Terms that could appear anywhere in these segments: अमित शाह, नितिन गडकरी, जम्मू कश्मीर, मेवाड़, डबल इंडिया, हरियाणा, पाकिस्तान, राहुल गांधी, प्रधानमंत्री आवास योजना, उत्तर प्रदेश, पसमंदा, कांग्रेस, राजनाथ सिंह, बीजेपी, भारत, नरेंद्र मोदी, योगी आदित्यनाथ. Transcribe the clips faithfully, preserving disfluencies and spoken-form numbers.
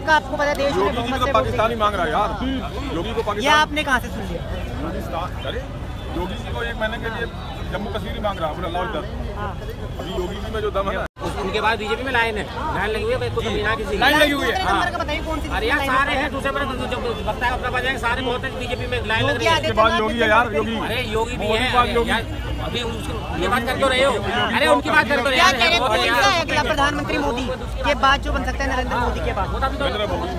सबका आपको पता है देश में योगी जी को पाकिस्तानी मांग रहा है यार, योगी को पाकिस्तान। ये आपने कहाँ से सुन लिया? अरे योगी जी को एक महीने के लिए जम्मू कश्मीर मांग रहा है, लाओ इधर। अभी योगी जी में जो दम है, उनके बाद बीजेपी में लाइन है, लाइन लगी हुई है, कोई कमी ना किसी की। लाइन लगी हुई है, हां बताइए कौन सी? अरे यार सारे हैं, दूसरे पर जब वक्त आएगा अपना बजाएंगे, सारे बहुत है बीजेपी में लाइन लग रही है। इसके बाद योगी है यार, योगी। अरे योगी भी है, अभी उनकी बात कर तो रहे हो। अरे उनकी बात कर तो रहे हो, क्या कह रहे हो? कौन सा है अगला प्रधानमंत्री मोदी के बाद जो बन सकता है? नरेंद्र मोदी के बाद,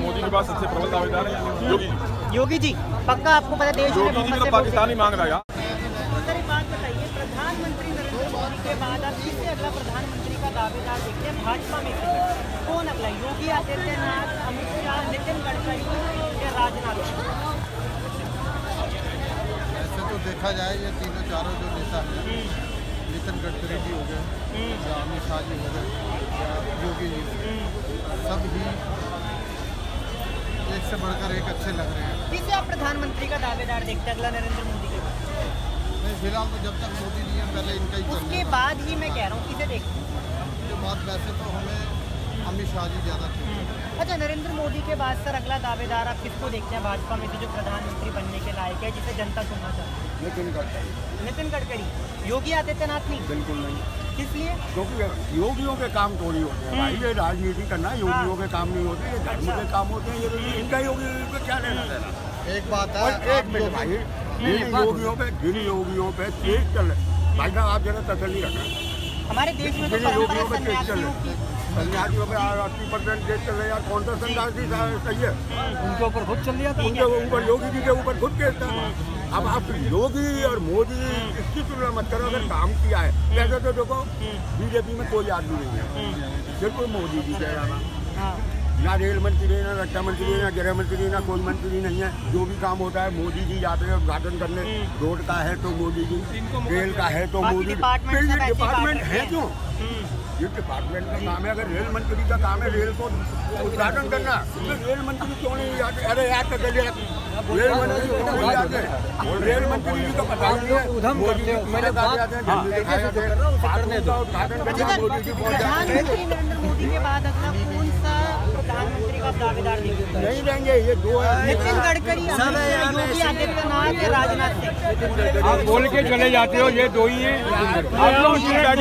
मोदी के बाद सबसे प्रबल दावेदार है योगी। योगी जी पक्का आपको पता है देश में बहुत से पाकिस्तानी मांग रहा है। प्रधानमंत्री नरेंद्र मोदी के बाद आप इससे अगला प्रधानमंत्री का दावेदार देखते हैं भाजपा में कौन अगला? योगी आदित्यनाथ, अमित शाह, नितिन गडकरी या राजनाथ सिंह? ऐसे तो देखा जाए ये तीनों चारों जो नेता हैं, नितिन गडकरी जी हो गए या अमित शाह जी हो गए या योगी जी, सब ही एक से बढ़कर एक अच्छे लग रहे हैं। किसे आप प्रधानमंत्री का दावेदार देखते हैं अगला नरेंद्र मोदी के बाद? फिलहाल तो जब तक मोदी जी हैं पहले इनका ही, उसके बाद ही मैं कह रहा हूँ इसे देखते हैं। ये बात वैसे तो हमें अमित शाह जी ज़्यादा चाहिए। अच्छा नरेंद्र मोदी के बाद सर अगला दावेदार आप किसको देखते हैं भाजपा में से जो प्रधानमंत्री बनने के लायक है, जिसे जनता सुनना चाहती है? नितिन गडकरी। नितिन गडकरी। योगी आदित्यनाथ नहीं? बिल्कुल नहीं। इसलिए क्योंकि योगियों के काम थोड़ी होते हैं भाई, ये राजनीति करना योगियों के काम नहीं होते, ये धर्म के काम होते हैं। ये इनका योगी को क्या लेना देना? एक बात है, एक मिनट भाई, गिरी योगियों पे गिरी योगियों पे तेज चल भाई ना, आप जरा तसल्ली रखना। हमारे देश में गिरी योगियों पे तेज चल रहे, सन्यासियों पे अस्सी परसेंट तेज चल रहे यार। कौन सा सन्यासी सही है? उनके ऊपर खुद चल लिया, उनके ऊपर योगी जी के ऊपर खुद तेज था। अब आप योगी और मोदी इसकी तुलना मत करो, अगर काम किया है वैसे तो देखो बीजेपी में कोई आदमी नहीं है, सिर्फ मोदी जी के अलावा ना रेल मंत्री, ना रक्षा मंत्री, ना गृह मंत्री, ना कोई मंत्री नहीं है। जो भी काम होता है मोदी जी जाते हैं उद्घाटन करने, रोड का है तो मोदी जी, रेल का है तो मोदी जी, डिपार्टमेंट है क्यों? ये डिपार्टमेंट का काम है, अगर रेल मंत्री का काम है रेल को उद्घाटन करना, रेल मंत्री क्यों नहीं जाते? अरे यार चलिए रेल मंत्री क्यों नहीं जाते? रेल मंत्री जी का पता नहीं है, मोदी जी मेरे जाते हैं। मोदी के बाद प्रधानमंत्री का दावेदार नहीं रहेंगे ये दो है, नितिन गडकरी, योगी आदित्यनाथ, राजनाथ सिंह। आप बोल के चले जाते हो, ये दो ही हैं। आप कुछ भी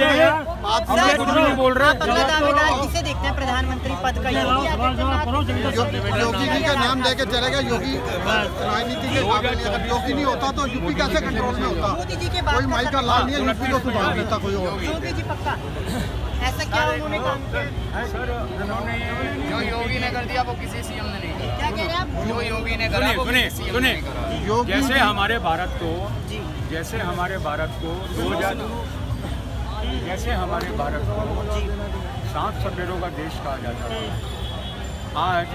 नहीं बोल रहे। पक्का दावेदार किसे देखते हैं प्रधानमंत्री पद का? योगी आदित्यनाथ। योगी जी का नाम लेके चलेगा योगी, राजनीति के अगर योगी नहीं होता तो यूपी कैसे कंट्रोल में होता? मोदी जी के बाद माई का लाल नहीं है, यूपी को सुधार देता कोई और? योगी जी पक्का। ऐसा क्या उन्होंने काम किया सर? उन्होंने जो योगी ने कर दिया वो किसी सीएम ने नहीं किया। क्या कह रहे हैं आप? जो योगी ने करा वो किसी सीएम ने नहीं करा। जैसे हमारे भारत को जैसे हमारे भारत को दो हजार जैसे हमारे भारत को सात सपेरों का देश कहा जाता है, आज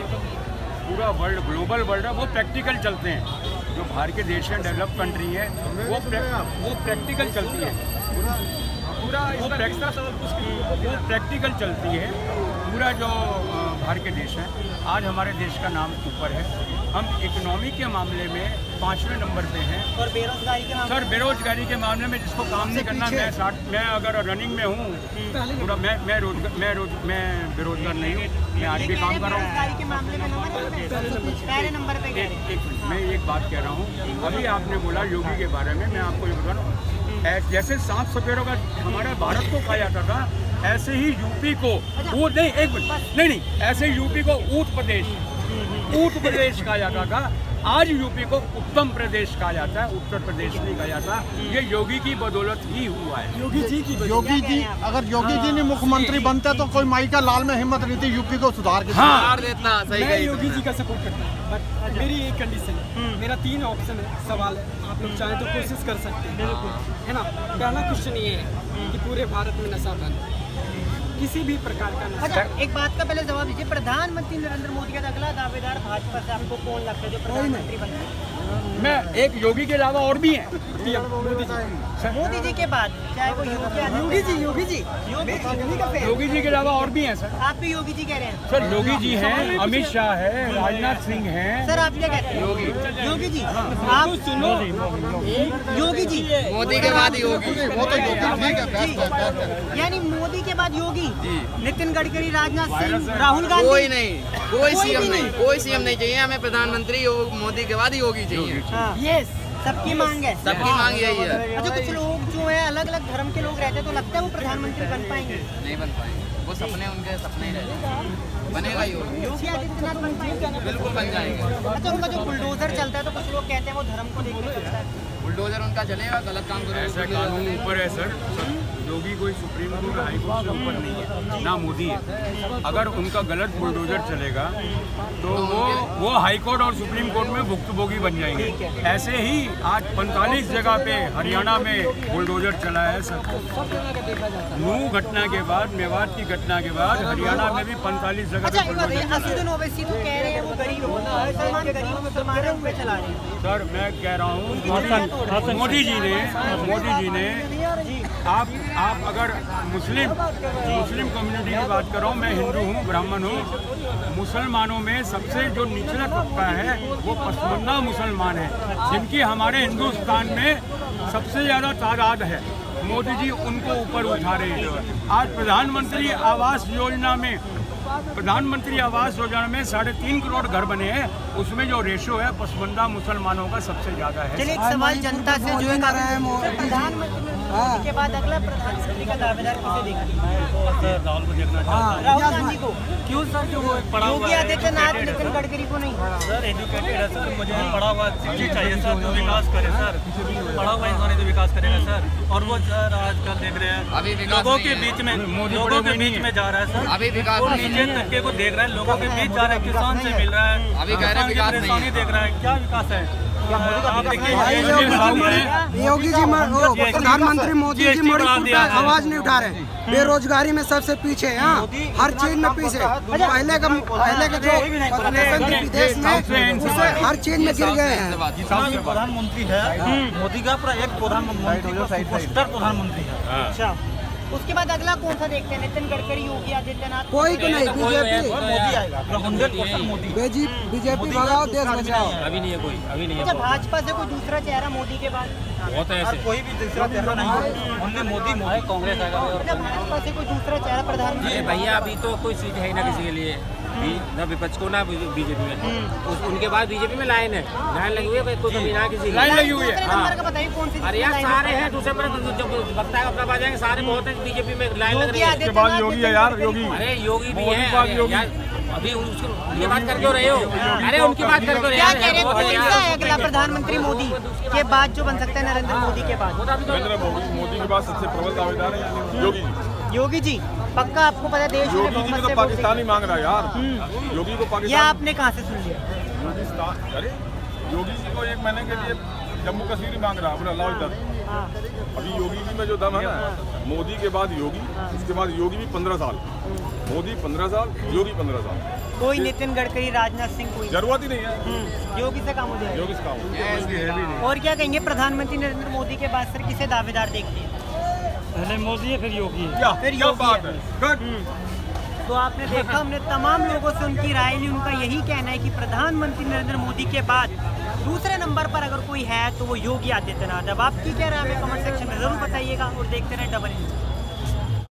पूरा वर्ल्ड ग्लोबल वर्ल्ड है, वो प्रैक्टिकल चलते हैं। जो बाहर के देश हैं, डेवलप कंट्री है, वो वो प्रैक्टिकल चलती है, पूरा वो प्रैक्टिकल चलती है। पूरा जो बाहर के देश है, आज हमारे देश का नाम ऊपर है, हम इकोनॉमी के मामले में पाँचवें नंबर पे हैं। और बेरोजगारी के मामले सर बेरोजगारी के मामले में जिसको काम नहीं करना, मैं साठ मैं अगर रनिंग में हूँ पूरा, मैं मैं रोजगार मैं रोज मैं बेरोजगार नहीं हूँ, मैं आज भी काम कर रहा हूँ। मैं एक बात कह रहा हूँ, अभी आपने बोला योगी के बारे में, मैं आपको ये बता रहा हूँ, जैसे सांप सपेरों का हमारे भारत को खाया जाता था, ऐसे ही यूपी को ऊट नहीं एक मिनट नहीं नहीं ऐसे यूपी को ऊट प्रदेश ऊट प्रदेश कहा जाता था, आज यूपी को उत्तम प्रदेश कहा जाता है, उत्तर प्रदेश नहीं कहा जाता। ये योगी की बदौलत ही हुआ है, योगी जी की। योगी जी अगर योगी जी ने मुख्यमंत्री बनते तो कोई माई का लाल में हिम्मत नहीं थी यूपी को सुधार के सुधार देना। मैं योगी जी का सपोर्ट करता हूँ, बट मेरी एक कंडीशन है, मेरा तीन ऑप्शन है सवाल है, आप लोग चाहें तो कोशिश कर सकते हैं, बिल्कुल है ना। पहला क्वेश्चन ये है कि पूरे भारत में नशा बंद, किसी भी प्रकार का नशा। अच्छा एक बात का पहले जवाब दीजिए, प्रधानमंत्री नरेंद्र मोदी का अगला दावेदार भाजपा से आपको कौन लगता है जो प्रधानमंत्री बनता है? मैं एक योगी के अलावा और भी है, मोदी जी के बाद चाहे वो योगी जी योगी जी योगी जी के अलावा और भी हैं सर। आप भी योगी जी कह रहे हैं सर। योगी जी हैं, अमित शाह है, राजनाथ सिंह है सर। आप क्या कहते हैं? योगी योगी जी आप सुनो, योगी जी मोदी के बाद योगी, यानी मोदी के बाद योगी, नितिन गडकरी, राजनाथ सिंह, राहुल गांधी। कोई नहीं, कोई सीएम नहीं, कोई सीएम नहीं चाहिए हमें। प्रधानमंत्री मोदी के बाद योगी चाहिए, सबकी मांग है, सबकी मांग यही है। अच्छा, कुछ लोग जो है अलग अलग धर्म के लोग रहते हैं, तो लगता है वो प्रधानमंत्री बन पाएंगे? नहीं बन पाएंगे, वो सपने उनके सपने ही रहेंगे। बनेगा योगी आदित्यनाथ, बन पाएंगे, बिल्कुल बन जाएंगे। अच्छा, उनका जो बुलडोजर चलता है तो कुछ लोग कहते हैं वो धर्म को देखकर चलता है। बुलडोजर उनका चलेगा, गलत काम करेगा। ऐसा कानून ऊपर है सर, योगी कोई सुप्रीम कोर्ट हाई कोर्ट से ऊपर नहीं है, ना मोदी है। अगर उनका गलत बुलडोजर चलेगा तो वो वो हाई कोर्ट और सुप्रीम कोर्ट में भुक्तभोगी बन जाएंगे। ऐसे ही आज पैंतालीस जगह पे हरियाणा में बुलडोजर चला है सर। नूह घटना के बाद, मेवाड़ की घटना के बाद हरियाणा में भी पैंतालीस जगह सर। मैं कह रहा हूँ मोदी जी ने मोदी जी ने आप आप अगर मुस्लिम मुस्लिम कम्युनिटी की बात करो, मैं हिंदू हूँ, ब्राह्मण हूँ, मुसलमानों में सबसे जो निचला तबका है वो पसमंदा मुसलमान है, जिनकी हमारे हिंदुस्तान में सबसे ज़्यादा तादाद है। मोदी जी उनको ऊपर उठा रहे हैं। आज प्रधानमंत्री आवास योजना में प्रधानमंत्री आवास योजना में साढ़े तीन करोड़ घर बने हैं, उसमें जो रेशो है पसमंदा मुसलमानों का सबसे ज़्यादा है। चलिए, एक सवाल जनता से जो है के बाद अगला प्रधानमंत्री का दावेदार किसे देखना है? राहुल को देखना चाहिए, राहुल गांधी को। क्यों सर? जो वो पढ़ा हुआ है, आदित्यनाथ, नितिन गडकरी को नहीं सर। एजुकेटेड है सर, मुझे पढ़ा हुआ शिक्षित चाहिए सर, जो विकास करे सर। पढ़ा हुआ इंसान है तो विकास करेगा सर। और वो सर आजकल देख रहे हैं लोगों के बीच में लोगों के बीच में जा रहा है सर। अभी नीचे तबके को देख रहे हैं, लोगों के बीच जा रहा है, किसान से मिल रहा है, परेशानी देख रहा है। क्या विकास है? आप देखिए योगी जी, प्रधानमंत्री मोदी जी मणिपुर का आवाज नहीं उठा रहे, बेरोजगारी में सबसे पीछे है, हर चीज में पीछे। पहले का पहले का जो विदेश में उसे हर चीज में गिर गए हैं। जितना प्रधानमंत्री है मोदी का, पूरा एक प्रधानमंत्री प्रधानमंत्री है। उसके बाद अगला कौन सा देखते हैं? नितिन गडकरी, योगी आदित्यनाथ, कोई को नहीं, बीजेपी मोदी आएगा। बीजेपी बीजेपी भगाओ, देश बचाओ। अभी नहीं है कोई, अभी नहीं है। भाजपा से कोई दूसरा चेहरा मोदी के बाद बहुत है, कोई भी दूसरा चेहरा नहीं है। हमने मोदी मोदी कांग्रेस आएगा, भाजपा से कोई दूसरा चेहरा प्रधानमंत्री। भैया अभी तो कोई चीज है ना किसी के लिए, न विपक्ष को ना बीजेपी में। उनके बाद बीजेपी में लाइन है, लाइन लगी हुई है, कोई कमी ना किसी लाइन लगी हुई है। नंबर का बताइए कौन सी? अरे यार सारे हैं, दूसरे पर जब वक्त आएगा अपना आ जाएंगे, सारे बहुत हैं बीजेपी में लाइन लग रही है। उसके बाद योगी है यार, योगी। अरे योगी भी है अभी, उसको ये बात करके रहे हो? अरे उनकी बात करके रहे हो, क्या कह रहे हो? कौन सा है अगला प्रधानमंत्री मोदी के बाद जो बन सकता है? नरेंद्र मोदी के बाद, नरेंद्र मोदी के बाद सबसे प्रबल दावेदार है योगी। योगी जी पक्का आपको पता है देश में योगी जी तो पाकिस्तानी मांग रहा है यार। योगी को पाकिस्तान, ये आपने कहाँ से सुन लिया? अरे योगी जी को एक महीने के लिए जम्मू कश्मीर मांग रहा है, बोला अल्लाह इधर। अभी योगी जी में जो दम है ना, मोदी के बाद योगी, उसके बाद योगी भी पंद्रह साल, मोदी पंद्रह साल, योगी पंद्रह साल। कोई नितिन गडकरी, राजनाथ सिंह, कोई जरूरत ही नहीं है। योगी से काम हो जाए, योगी से काम हो। और क्या कहेंगे प्रधानमंत्री नरेंद्र मोदी के बाद सर, किसे दावेदार देखते हैं? पहले मोदी है फिर योगी है, क्या फिर योगी बात है। तो आपने देखा, हमने तमाम लोगों से उनकी राय ली। उनका यही कहना है कि प्रधानमंत्री नरेंद्र मोदी के बाद दूसरे नंबर पर अगर कोई है तो वो योगी आदित्यनाथ। अब आप क्या कह रहे हैं हमें कमेंट सेक्शन में जरूर बताइएगा, और देखते रहे डबल इंडिया।